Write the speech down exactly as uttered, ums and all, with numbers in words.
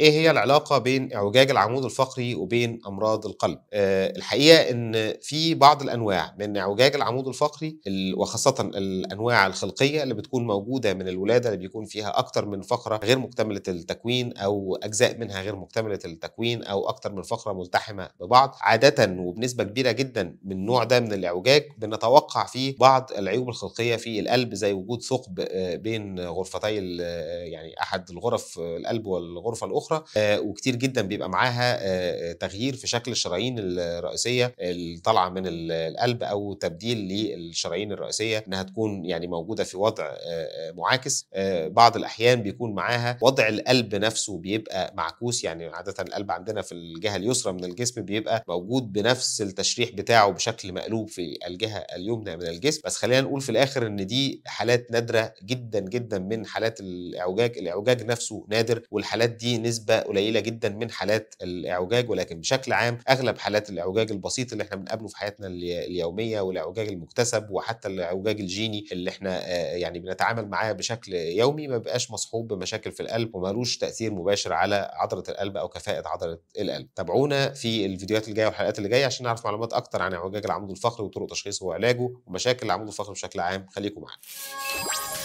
ايه هي العلاقه بين اعوجاج العمود الفقري وبين امراض القلب؟ أه الحقيقه ان في بعض الانواع من اعوجاج العمود الفقري وخاصه الانواع الخلقيه اللي بتكون موجوده من الولاده، اللي بيكون فيها اكتر من فقره غير مكتمله التكوين او اجزاء منها غير مكتمله التكوين او اكتر من فقره ملتحمه ببعض، عاده وبنسبه كبيره جدا من النوع ده من الاعوجاج بنتوقع فيه بعض العيوب الخلقيه في القلب، زي وجود ثقب بين غرفتي يعني احد الغرف القلب والغرفه الاخرى، وكتير جدا بيبقى معاها تغيير في شكل الشرايين الرئيسيه اللي طالعه من القلب او تبديل للشرايين الرئيسيه انها تكون يعني موجوده في وضع معاكس. بعض الاحيان بيكون معاها وضع القلب نفسه بيبقى معكوس، يعني عاده القلب عندنا في الجهه اليسرى من الجسم بيبقى موجود بنفس التشريح بتاعه بشكل مقلوب في الجهه اليمنى من الجسم. بس خلينا نقول في الاخر ان دي حالات نادره جدا جدا من حالات الاعوجاج، الاعوجاج نفسه نادر والحالات دي نسبة قليلة جدا من حالات الاعوجاج. ولكن بشكل عام اغلب حالات الاعوجاج البسيط اللي احنا بنقابله في حياتنا اليومية والاعوجاج المكتسب وحتى الاعوجاج الجيني اللي احنا يعني بنتعامل معاه بشكل يومي ما بيبقاش مصحوب بمشاكل في القلب ومالوش تأثير مباشر على عضلة القلب او كفاءة عضلة القلب. تابعونا في الفيديوهات الجاية والحلقات اللي جاية عشان نعرف معلومات اكتر عن اعوجاج العمود الفقري وطرق تشخيصه وعلاجه ومشاكل العمود الفقري بشكل عام. خليكم معانا.